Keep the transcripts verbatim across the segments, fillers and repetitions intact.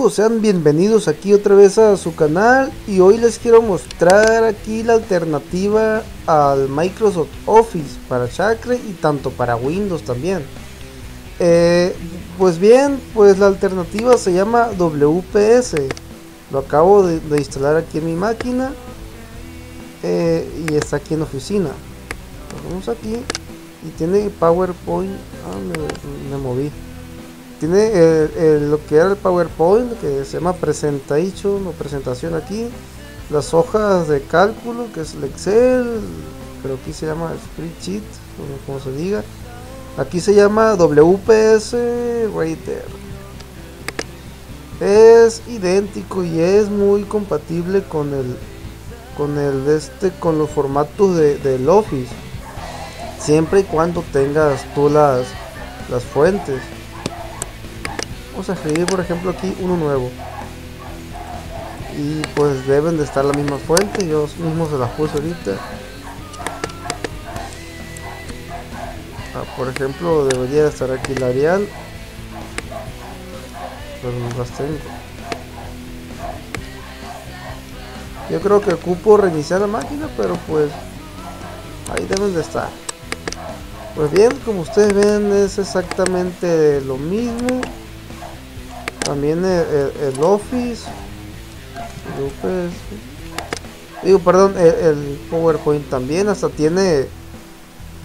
amigos, sean bienvenidos aquí otra vez a su canal, y hoy les quiero mostrar aquí la alternativa al Microsoft Office para Chakra y tanto para Windows también. Eh, pues bien, pues la alternativa se llama W P S, lo acabo de, de instalar aquí en mi máquina eh, y está aquí en oficina. Vamos aquí y tiene PowerPoint, ah, me, me moví. Tiene el, el, lo que era el PowerPoint, que se llama Presentation o presentación aquí, las hojas de cálculo, que es el Excel, pero aquí se llama Spreadsheet, como, como se diga. Aquí se llama W P S Writer. Es idéntico y es muy compatible con el con el este con los formatos de, del Office, siempre y cuando tengas tú las, las fuentes. Vamos a escribir por ejemplo aquí uno nuevo, y pues deben de estar las mismas fuentes, yo mismo se las puse ahorita. Ah, por ejemplo, debería estar aquí la Arial, pero no las tengo. Yo creo que ocupo reiniciar la máquina, pero pues ahí deben de estar. Pues bien, como ustedes ven, es exactamente lo mismo. También el, el, el Office, el, digo, perdón, el, el PowerPoint también, hasta tiene,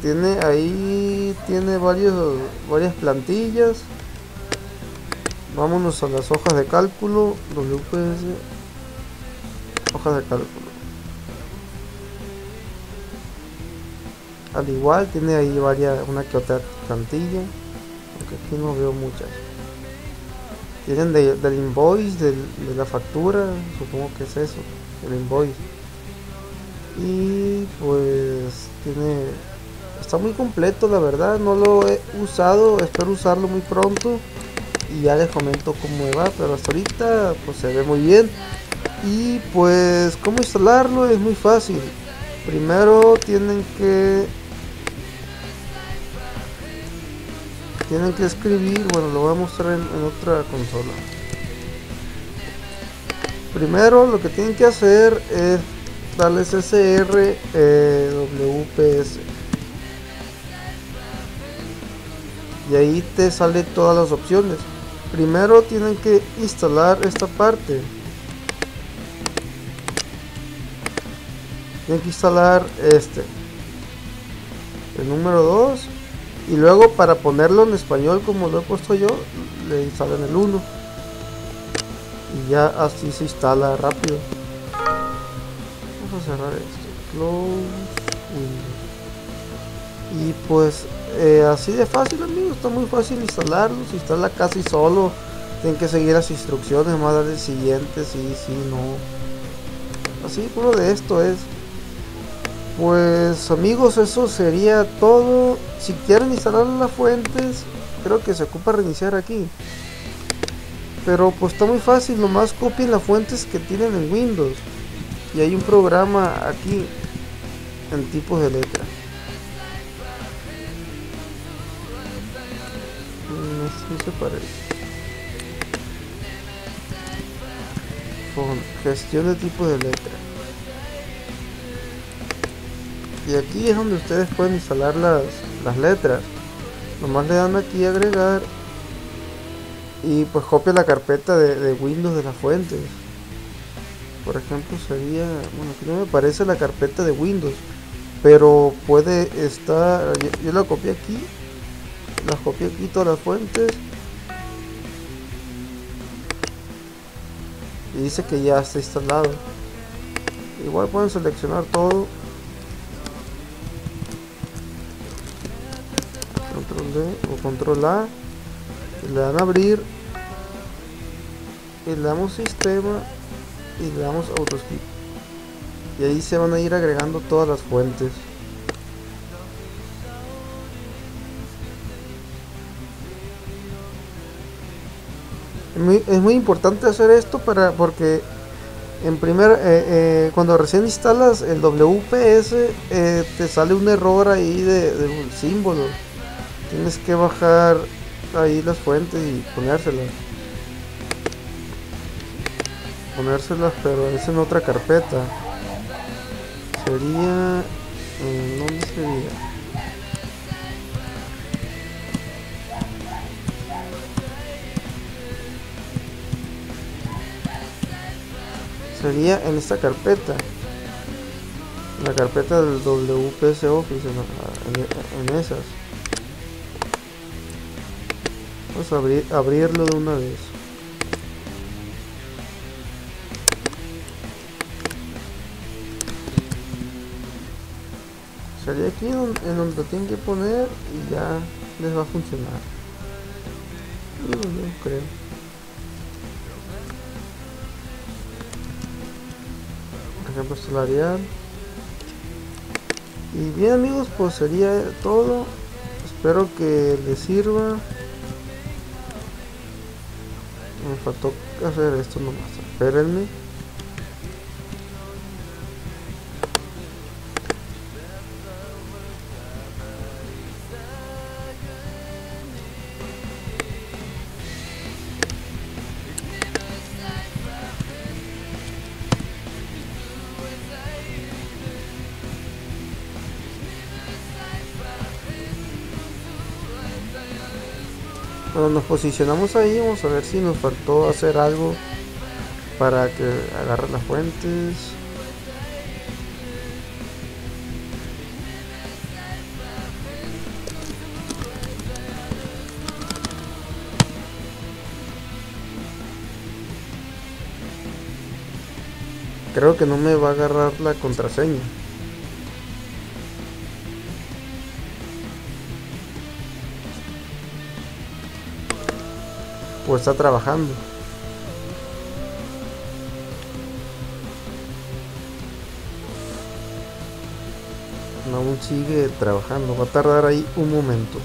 tiene ahí, tiene varios, varias plantillas. Vámonos a las hojas de cálculo, W P S, hojas de cálculo. Al igual tiene ahí varias, una que otra plantilla, aunque aquí no veo muchas. Tienen de, del invoice, del, de la factura, supongo que es eso, el invoice. Y pues tiene, está muy completo la verdad, no lo he usado, espero usarlo muy pronto y ya les comento cómo me va, pero hasta ahorita pues se ve muy bien. Y pues cómo instalarlo es muy fácil. Primero tienen que Tienen que escribir, bueno, lo voy a mostrar en, en otra consola. Primero lo que tienen que hacer es darle C C R eh, W P S. Y ahí te sale todas las opciones. Primero tienen que instalar esta parte. Tienen que instalar este. El número dos. Y luego, para ponerlo en español como lo he puesto yo, le instalan el uno y ya así se instala rápido. Vamos a cerrar esto, close. Y, y pues eh, así de fácil, amigos, está muy fácil instalarlo, se instala casi solo. Tienen que seguir las instrucciones, más darle siguiente, sí, sí, no, así uno de esto es. Pues amigos, eso sería todo. Si quieren instalar las fuentes, creo que se ocupa reiniciar aquí, pero pues está muy fácil, nomás copien las fuentes que tienen en Windows y hay un programa aquí en tipos de letra. No se parece. Con gestión de tipos de letra. Y aquí es donde ustedes pueden instalar las, las letras. Nomás le dan aquí agregar y pues copia la carpeta de, de Windows de las fuentes. Por ejemplo sería, bueno, aquí no me aparece la carpeta de Windows, pero puede estar, yo, yo la copié aquí, las copié aquí todas las fuentes y dice que ya está instalado. Igual pueden seleccionar todo. O control A, le dan a abrir y le damos sistema y le damos autoskip y ahí se van a ir agregando todas las fuentes. Es muy, es muy importante hacer esto para porque en primer eh, eh, cuando recién instalas el W P S eh, te sale un error ahí de, de un símbolo. Tienes que bajar ahí las fuentes y ponérselas. ponérselas, pero es en otra carpeta. Sería... ¿en dónde sería? Sería en esta carpeta, la carpeta del W P S Office, en, en esas. Vamos a abrir, abrirlo de una vez. Sería aquí en donde lo tienen que poner y ya les va a funcionar. Yo no creo. Por ejemplo, este Arial. Y bien, amigos, pues sería todo. Espero que les sirva. Me faltó hacer esto nomás, espérenme. Bueno, nos posicionamos ahí, vamos a ver si nos faltó hacer algo para que agarre las fuentes. Creo que no me va a agarrar la contraseña. Pues está trabajando. No, aún sigue trabajando. Va a tardar ahí un momento.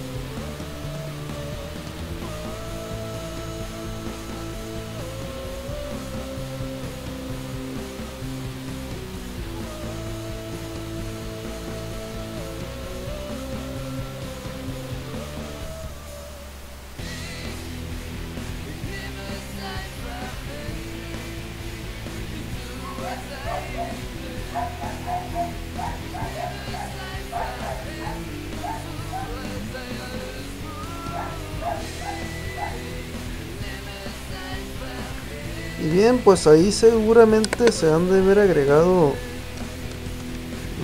Y bien, pues ahí seguramente se han de haber agregado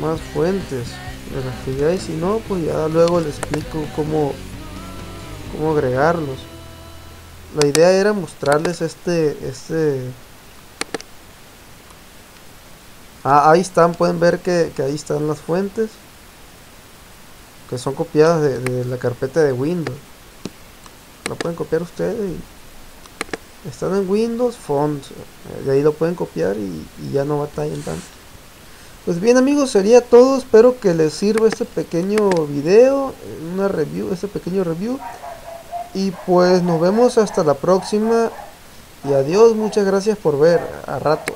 más fuentes de las que ya hay. Si no, pues ya luego les explico cómo, cómo agregarlos. La idea era mostrarles este... este Ah, ahí están, pueden ver que, que ahí están las fuentes que son copiadas de, de la carpeta de Windows. La pueden copiar ustedes y están en Windows Fonts, de ahí lo pueden copiar y, y ya no batallan tanto. Pues bien, amigos, sería todo. Espero que les sirva este pequeño video, una review, este pequeño review, y pues nos vemos hasta la próxima y adiós. Muchas gracias por ver. A rato.